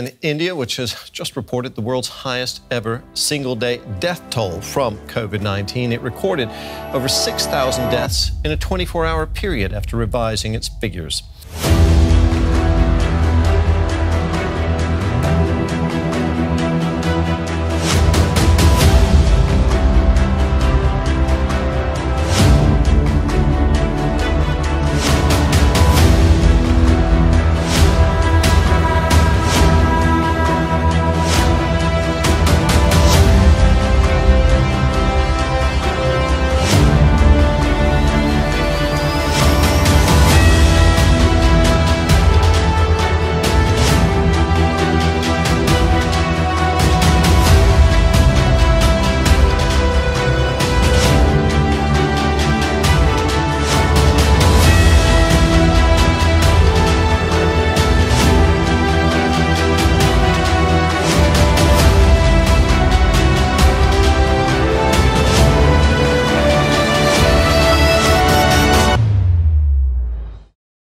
In India, which has just reported the world's highest ever single-day death toll from COVID-19, it recorded over 6,000 deaths in a 24-hour period after revising its figures.